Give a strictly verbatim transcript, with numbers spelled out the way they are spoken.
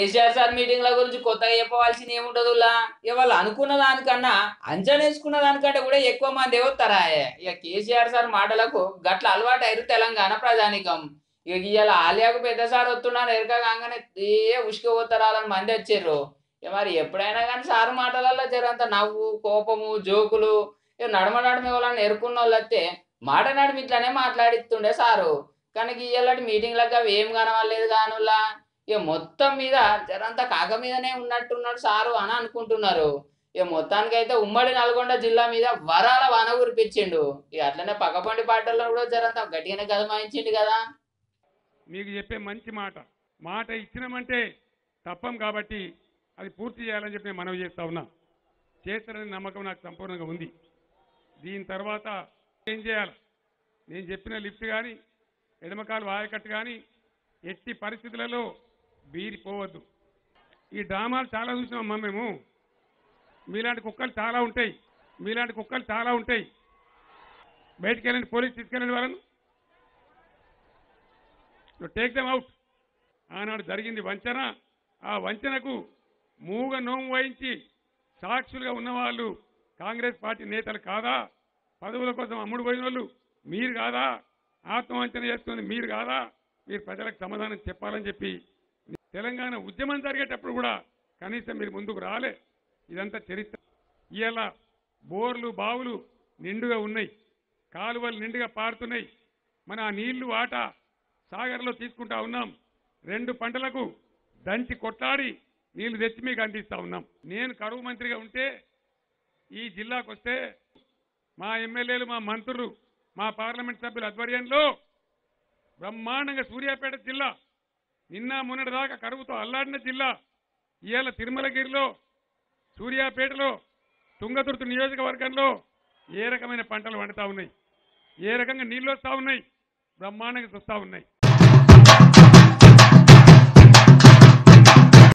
KCR sir meeting ల గురించి కొత్తగా చెప్పవాల్సిన ఏముంటదులా ఇవాళ అనుకున్న దానికన్నా అంజనేసుకున్న దానికంటే కూడా ఎక్కువ మంది ఏవతారాయే ఇక కేసీఆర్ సార్ మాటలకు గట్ల అలవాటు అయిరు తెలంగాణ ప్రజానికం ఇక ఇయాల ఆలయాకు పెద్ద సార్ వస్తున్నారు ఎరకగానే ఏ ఉష్కవతరాలని మంది వచ్చేరు ఇక మరి ఎప్పుడైనా గాని సార్ మాటలల్ల జరంత నవ్వు కోపము జోకులు నడమ నడమే వాళ్ళని ఎరుకున్నోళ్ళతే మాట నడిమి ఇట్లానే మాట్లాడిస్తుండే సారు కానీ ఇయాలటి మీటింగ్ లక ఏం గనవలేదు గానులా ये మొత్తం మీద జరంతా కాక మీదనే ఉన్నట్టున్నాడు సారు అని అనుకుంటున్నారు ఈ మొత్తానికి అయితే ఉమ్మడి నల్గొండ జిల్లా మీద వరాల వాన కురిపించిండు ఇక అట్లనే పక్కపండి పాటల్లో కూడా జరంతా గట్టిగానే గదమాయించిండు కదా మీకు చెప్పే మంచి మాట మాట ఇచ్చినమంటే తప్పం కాబట్టి అది పూర్తి చేయాలని చెప్పి నేను మనవి చేస్తా ఉన్నా చేస్తారని నమ్మకం నాకు సంపూర్ణంగా ఉంది దీని తర్వాత ఏం చేయాలి నేను చెప్పిన లిఫ్ట్ గాని ఎడమకాలు వాయకట్టు గాని ఎట్టి పరిస్థితులలో బీరిపోవద్దు ఈ డ్రామాలు చాలా చూసామమ్మా మేము మీలాంటి కుక్కలు చాలా ఉంటాయి మీలాంటి కుక్కలు చాలా ఉంటాయి బయటికి వెళ్ళండి పోలీసు తీసుకెళ్ళండి వాళ్ళను టేక్ దెమ్ అవుట్ ఆనాడు జరిగింది వంచన ఆ వంచనకు మూగ నోము వహించి సాక్షులుగా ఉన్నవాళ్ళు కాంగ్రెస్ పార్టీ నేతలు కాదా పదవుల కోసం అమ్ముడు పోయిన వాళ్ళు మీరు కాదా ఆత్మవంచన చేస్తుంది మీరు కాదా మీరు ప్రజలకు సమాధానం చెప్పాలని చెప్పి తెలంగాణ ఉద్యమం జరిగేటప్పుడు కూడా కనీసం మీరు ముందుకు రాలే ఇదంతా చరిత్ర ఇవాళ బోర్లు బావులు నిండుగా ఉన్నాయి కాలువలు నిండుగా పారుతున్నాయి మన ఆ నీళ్లు వాటా సాగర్లో తీసుకుంటా ఉన్నాం రెండు పంటలకు దంచి కొట్లాడి నీళ్లు తెచ్చి మీకు అందిస్తూ ఉన్నాం నేను కరువు మంత్రిగా ఉంటే ఈ జిల్లాకు వస్తే మా ఎమ్మెల్యేలు మా మంత్రులు మా పార్లమెంట్ సభ్యుల ఆధ్వర్యంలో బ్రహ్మాండంగా సూర్యాపేట జిల్లా నిన్న మొన్నటి దాకా కరువుతో అల్లాడిన జిల్లా ఇవాళ తిరుమలగిరిలో సూర్యాపేటలో తుంగతుర్తి నియోజకవర్గంలో ఏ రకమైన పంటలు వండుతా ఉన్నాయి ఏ రకంగా నీళ్ళు వస్తూ ఉన్నాయి బ్రహ్మాండంగా చూస్తూ ఉన్నాయి.